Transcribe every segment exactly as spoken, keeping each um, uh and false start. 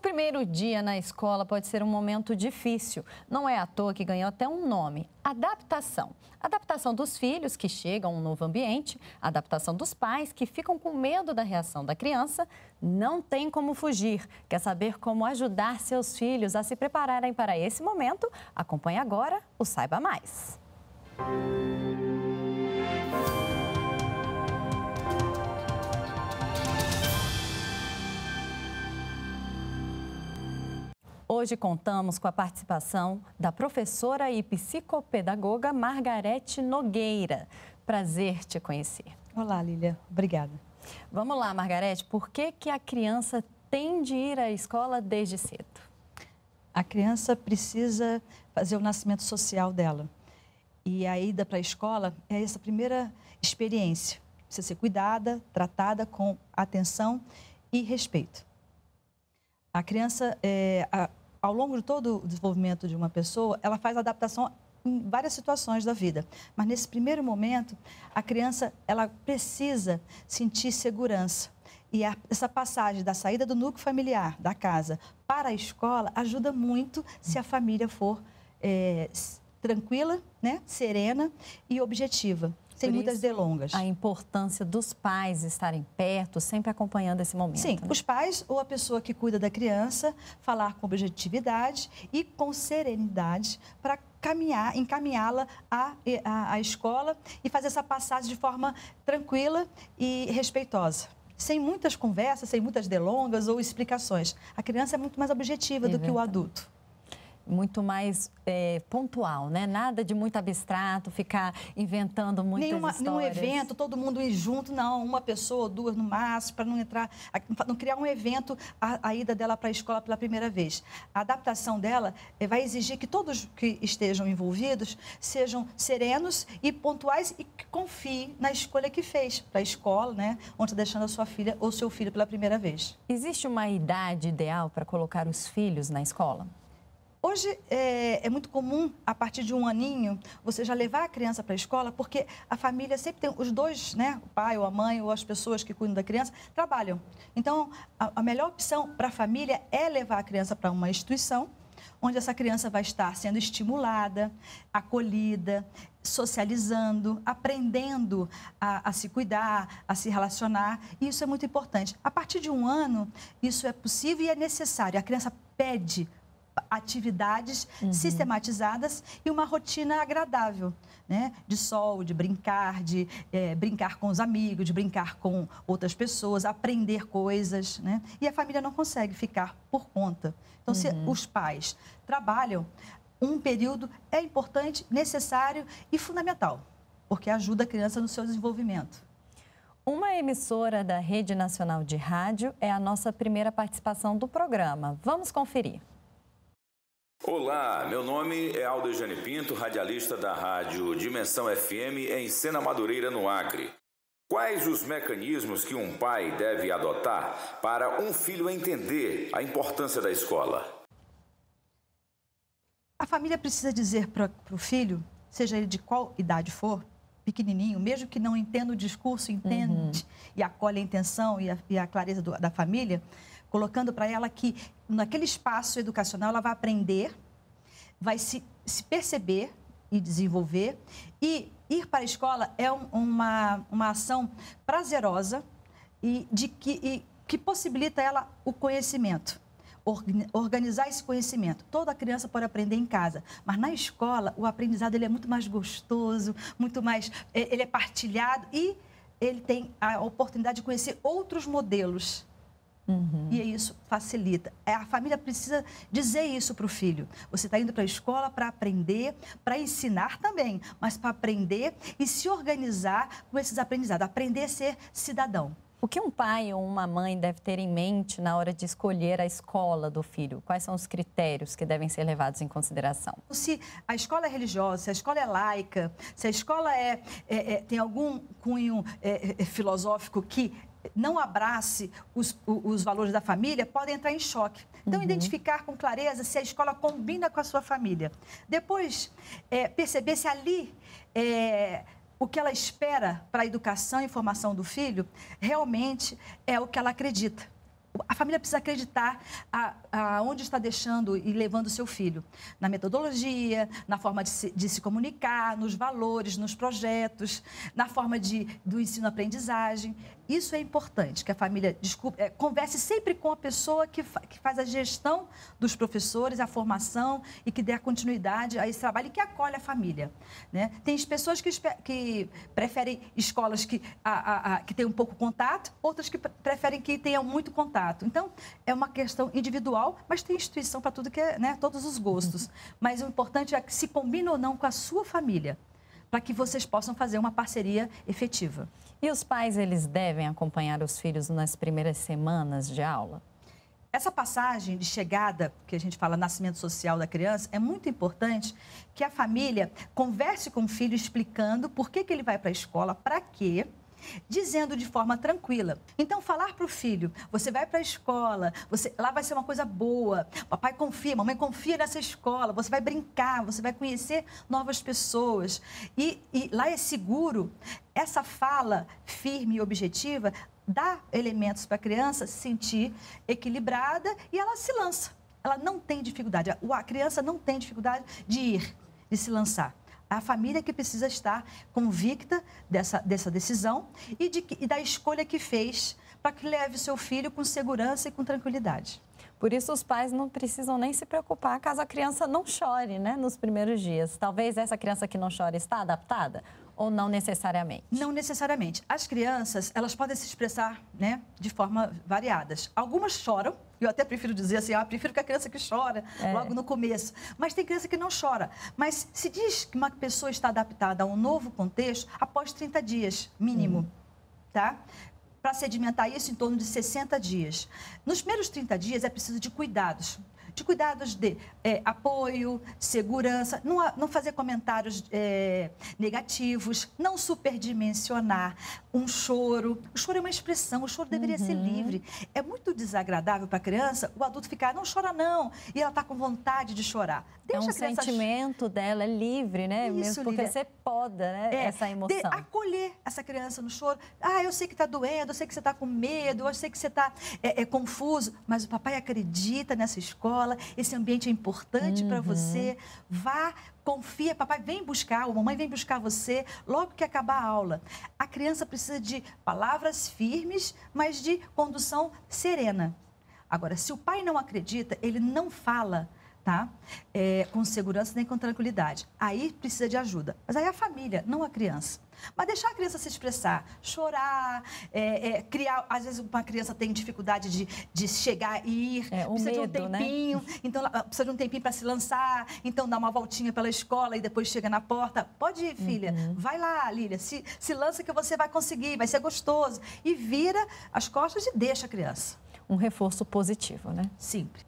primeiro dia na escola pode ser um momento difícil. Não é à toa que ganhou até um nome: adaptação. Adaptação dos filhos, que chegam a um novo ambiente, adaptação dos pais, que ficam com medo da reação da criança. Não tem como fugir. Quer saber como ajudar seus filhos a se prepararem para esse momento? Acompanhe agora o Saiba Mais. Hoje contamos com a participação da professora e psicopedagoga Margarete Nogueira. Prazer te conhecer. Olá, Lília. Obrigada. Vamos lá, Margarete. Por que que a criança tem de ir à escola desde cedo? A criança precisa fazer o nascimento social dela. E a ida para a escola é essa primeira experiência. Precisa ser cuidada, tratada com atenção e respeito. A criança, é, a, ao longo de todo o desenvolvimento de uma pessoa, ela faz adaptação em várias situações da vida. Mas nesse primeiro momento, a criança ela precisa sentir segurança. E a, essa passagem da saída do núcleo familiar, da casa, para a escola, ajuda muito se a família for é, tranquila, né, serena e objetiva. Sem muitas delongas. A importância dos pais estarem perto, sempre acompanhando esse momento. Sim, né? Os pais ou a pessoa que cuida da criança, falar com objetividade e com serenidade para caminhar, encaminhá-la à, à, à escola e fazer essa passagem de forma tranquila e respeitosa. Sem muitas conversas, sem muitas delongas ou explicações. A criança é muito mais objetiva é do verdade. que o adulto. Muito mais é, pontual, né? Nada de muito abstrato, ficar inventando muitas Nenhuma, histórias. Nenhum evento, todo mundo ir junto, não. Uma pessoa ou duas no máximo, para não entrar, não criar um evento a, a ida dela para a escola pela primeira vez. A adaptação dela vai exigir que todos que estejam envolvidos sejam serenos e pontuais e que confiem na escolha que fez para a escola, né? Onde está deixando a sua filha ou seu filho pela primeira vez. Existe uma idade ideal para colocar os filhos na escola? Hoje é, é muito comum, a partir de um aninho, você já levar a criança para a escola, porque a família sempre tem os dois, né? O pai ou a mãe ou as pessoas que cuidam da criança, trabalham. Então, a, a melhor opção para a família é levar a criança para uma instituição, onde essa criança vai estar sendo estimulada, acolhida, socializando, aprendendo a, a se cuidar, a se relacionar. E isso é muito importante. A partir de um ano, isso é possível e é necessário. A criança pede atividades uhum. sistematizadas e uma rotina agradável, né? De sol, de brincar, de é, brincar com os amigos, de brincar com outras pessoas, aprender coisas, né? E a família não consegue ficar por conta. Então, uhum. se os pais trabalham, um período é importante, necessário e fundamental, porque ajuda a criança no seu desenvolvimento. Uma emissora da Rede Nacional de Rádio é a nossa primeira participação do programa. Vamos conferir. Olá, meu nome é Aldo Ejane Pinto, radialista da rádio Dimensão F M em Cena Madureira, no Acre. Quais os mecanismos que um pai deve adotar para um filho entender a importância da escola? A família precisa dizer para o filho, seja ele de qual idade for, pequenininho, mesmo que não entenda o discurso, entende uhum. e acolhe a intenção e a, e a clareza do, da família, colocando para ela que naquele espaço educacional ela vai aprender, vai se, se perceber e desenvolver. E ir para a escola é um, uma, uma ação prazerosa e, de que, e que possibilita ela o conhecimento, organizar esse conhecimento. Toda criança pode aprender em casa, mas na escola o aprendizado ele é muito mais gostoso, muito mais, ele é partilhado e ele tem a oportunidade de conhecer outros modelos. Uhum. E isso facilita. A família precisa dizer isso para o filho. Você está indo para a escola para aprender, para ensinar também, mas para aprender e se organizar com esses aprendizados, aprender a ser cidadão. O que um pai ou uma mãe deve ter em mente na hora de escolher a escola do filho? Quais são os critérios que devem ser levados em consideração? Se a escola é religiosa, se a escola é laica, se a escola é, é, é, tem algum cunho é, é, filosófico que não abrace os, os valores da família, podem entrar em choque. Então, uhum. identificar com clareza se a escola combina com a sua família. Depois, é, perceber se ali é, o que ela espera para a educação e formação do filho realmente é o que ela acredita. a família precisa acreditar a, a onde está deixando e levando o seu filho. Na metodologia, na forma de se, de se comunicar, nos valores, nos projetos, na forma de, do ensino-aprendizagem. Isso é importante, que a família desculpe, é, converse sempre com a pessoa que, fa, que faz a gestão dos professores, a formação e que dê a continuidade a esse trabalho e que acolhe a família. Né? Tem pessoas que, que preferem escolas que, a, a, a, que tenham pouco contato, outras que preferem que tenham muito contato. Então, é uma questão individual, mas tem instituição para tudo que é, né, todos os gostos. Mas o importante é que se combine ou não com a sua família, para que vocês possam fazer uma parceria efetiva. E os pais, eles devem acompanhar os filhos nas primeiras semanas de aula? Essa passagem de chegada, que a gente fala nascimento social da criança, é muito importante que a família converse com o filho explicando por que, que ele vai para a escola, para quê, dizendo de forma tranquila. Então, falar para o filho, você vai para a escola, você, lá vai ser uma coisa boa, papai confia, mamãe confia nessa escola, você vai brincar, você vai conhecer novas pessoas e, e lá é seguro. Essa fala firme e objetiva dá elementos para a criança se sentir equilibrada e ela se lança. Ela não tem dificuldade, a criança não tem dificuldade de ir, de se lançar. A família que precisa estar convicta dessa, dessa decisão e, de, e da escolha que fez para que leve o seu filho com segurança e com tranquilidade. Por isso, os pais não precisam nem se preocupar caso a criança não chore, né, nos primeiros dias. Talvez essa criança que não chora está adaptada ou não necessariamente? Não necessariamente. As crianças, elas podem se expressar, né, de forma variadas. Algumas choram, eu até prefiro dizer assim, ah, prefiro que a criança que chora é. logo no começo. Mas tem criança que não chora. Mas se diz que uma pessoa está adaptada a um novo contexto após trinta dias, mínimo, hum. tá? Para sedimentar isso em torno de sessenta dias. Nos primeiros trinta dias é preciso de cuidados. De cuidados de é, apoio, segurança, não, não fazer comentários é, negativos, não superdimensionar um choro. O choro é uma expressão, o choro deveria uhum. ser livre. É muito desagradável para a criança o adulto ficar, não chora não, e ela está com vontade de chorar. Deixa então, a criança... o sentimento dela é livre, né? Isso, mesmo porque Lívia. Você poda, né? É, essa emoção. De acolher essa criança no choro. Ah, eu sei que está doendo, eu sei que você está com medo, eu sei que você está é, é, confuso, mas o papai acredita nessa escola. Esse ambiente é importante uhum. para você. Vá, confia, papai vem buscar, ou mamãe vem buscar você logo que acabar a aula. A criança precisa de palavras firmes, mas de condução serena. Agora, se o pai não acredita, ele não fala, tá? É, com segurança nem com tranquilidade. Aí precisa de ajuda. Mas aí a família, não a criança. Mas deixar a criança se expressar, chorar, é, é, criar... Às vezes uma criança tem dificuldade de, de chegar e ir, é, precisa medo, de um tempinho, né? Então precisa de um tempinho para se lançar, então dá uma voltinha pela escola e depois chega na porta. Pode ir, filha, uhum. vai lá, Lília, se, se lança que você vai conseguir, vai ser gostoso. E vira as costas e deixa a criança. Um reforço positivo, né? Sempre.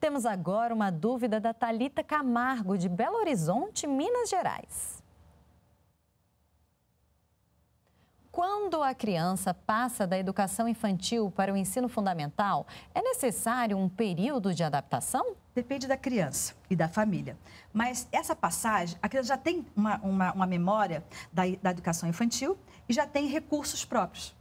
Temos agora uma dúvida da Thalita Camargo, de Belo Horizonte, Minas Gerais. Quando a criança passa da educação infantil para o ensino fundamental, é necessário um período de adaptação? Depende da criança e da família. Mas essa passagem, a criança já tem uma, uma, uma memória da, da educação infantil e já tem recursos próprios.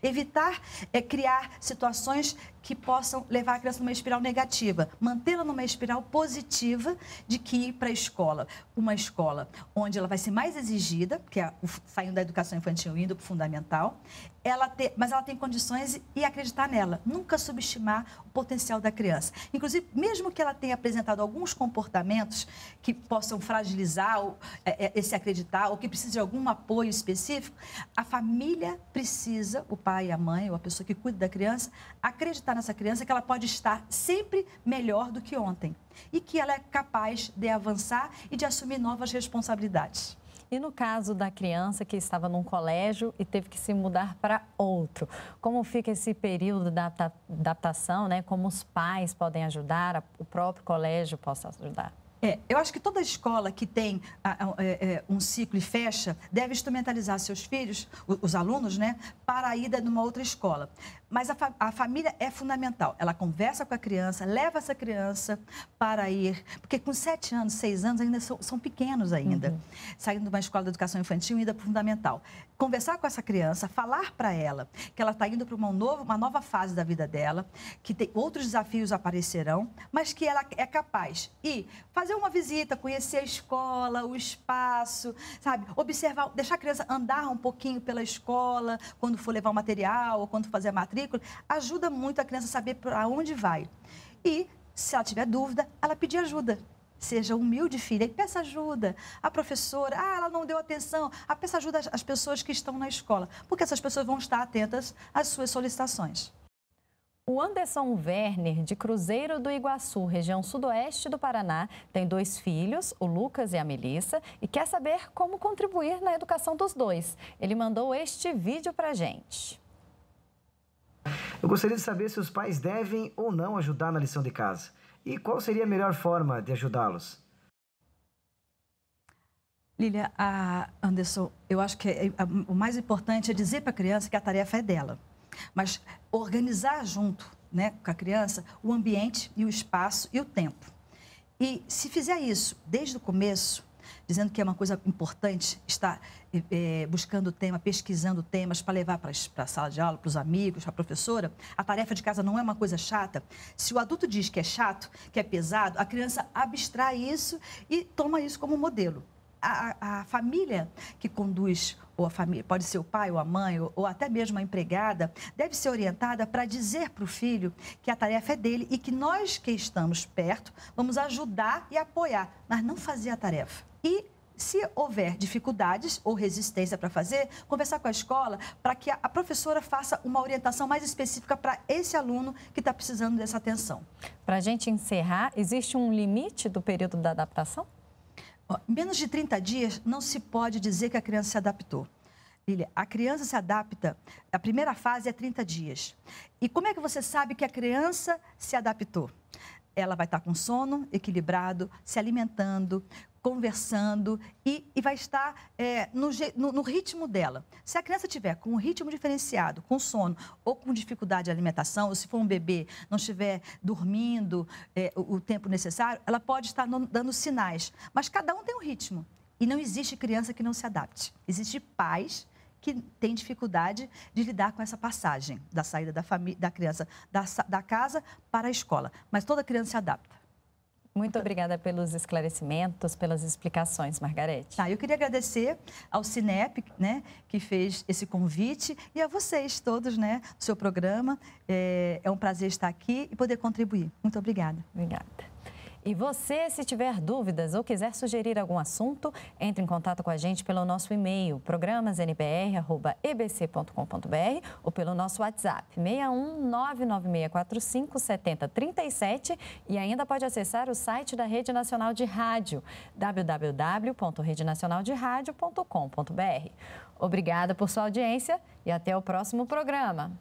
Evitar é criar situações que possam levar a criança numa espiral negativa, mantê-la numa espiral positiva de que ir para a escola, uma escola onde ela vai ser mais exigida, que é saindo da educação infantil e indo para o fundamental, ela ter, mas ela tem condições e acreditar nela, nunca subestimar o potencial da criança. Inclusive, mesmo que ela tenha apresentado alguns comportamentos que possam fragilizar ou, é, é, esse acreditar ou que precise de algum apoio específico, a família precisa, o pai pai, a mãe ou a pessoa que cuida da criança, acreditar nessa criança que ela pode estar sempre melhor do que ontem e que ela é capaz de avançar e de assumir novas responsabilidades. E no caso da criança que estava num colégio e teve que se mudar para outro, como fica esse período da adaptação, né? Como os pais podem ajudar, o próprio colégio possa ajudar? É, eu acho que toda escola que tem a, a, a, um ciclo e fecha deve instrumentalizar seus filhos, os, os alunos, né, para a ida numa outra escola. Mas a, fa a família é fundamental. Ela conversa com a criança, leva essa criança para ir... Porque com sete anos, seis anos, ainda são, são pequenos ainda. Uhum. Saindo de uma escola de educação infantil, ainda para o fundamental. Conversar com essa criança, falar para ela que ela está indo para uma, uma nova fase da vida dela, que tem, outros desafios aparecerão, mas que ela é capaz. E fazer uma visita, conhecer a escola, o espaço, sabe? Observar, deixar a criança andar um pouquinho pela escola, quando for levar o material ou quando fazer a matrícula, ajuda muito a criança a saber para onde vai. E, se ela tiver dúvida, ela pedir ajuda. Seja humilde, filha, e peça ajuda. A professora, ah, ela não deu atenção. A peça ajuda às pessoas que estão na escola, porque essas pessoas vão estar atentas às suas solicitações. O Anderson Werner, de Cruzeiro do Iguaçu, região sudoeste do Paraná, tem dois filhos, o Lucas e a Melissa, e quer saber como contribuir na educação dos dois. Ele mandou este vídeo pra gente. Eu gostaria de saber se os pais devem ou não ajudar na lição de casa. E qual seria a melhor forma de ajudá-los? Lília, a Anderson, eu acho que é, a, o mais importante é dizer para a criança que a tarefa é dela. Mas organizar junto, né, com a criança o ambiente e o espaço e o tempo. E se fizer isso desde o começo, dizendo que é uma coisa importante estar é, buscando o tema, pesquisando temas para levar para a sala de aula, para os amigos, para a professora. A tarefa de casa não é uma coisa chata. Se o adulto diz que é chato, que é pesado, a criança abstrai isso e toma isso como modelo. A, a família que conduz, ou a família, pode ser o pai ou a mãe, ou, ou até mesmo a empregada, deve ser orientada para dizer para o filho que a tarefa é dele e que nós que estamos perto vamos ajudar e apoiar, mas não fazer a tarefa. E se houver dificuldades ou resistência para fazer, conversar com a escola para que a professora faça uma orientação mais específica para esse aluno que está precisando dessa atenção. Para a gente encerrar, existe um limite do período da adaptação? Menos de trinta dias não se pode dizer que a criança se adaptou. Lília, a criança se adapta, a primeira fase é trinta dias. E como é que você sabe que a criança se adaptou? Ela vai estar com sono equilibrado, se alimentando, conversando e, e vai estar é, no, no, no ritmo dela. Se a criança tiver com um ritmo diferenciado, com sono ou com dificuldade de alimentação, ou se for um bebê, não estiver dormindo é, o, o tempo necessário, ela pode estar no, dando sinais. Mas cada um tem um ritmo e não existe criança que não se adapte. Existe pais que têm dificuldade de lidar com essa passagem da saída da, da criança da, da casa para a escola. Mas toda criança se adapta. Muito obrigada pelos esclarecimentos, pelas explicações, Margarete. Tá, eu queria agradecer ao CINEP, né, que fez esse convite e a vocês todos, né, do seu programa. É, é um prazer estar aqui e poder contribuir. Muito obrigada. Obrigada. E você, se tiver dúvidas ou quiser sugerir algum assunto, entre em contato com a gente pelo nosso e-mail, programas n b r arroba e b c ponto com ponto b r, ou pelo nosso WhatsApp, seis um nove nove seis quatro cinco sete zero três sete, e ainda pode acessar o site da Rede Nacional de Rádio, w w w ponto rede nacional de rádio ponto com ponto b r. Obrigada por sua audiência e até o próximo programa.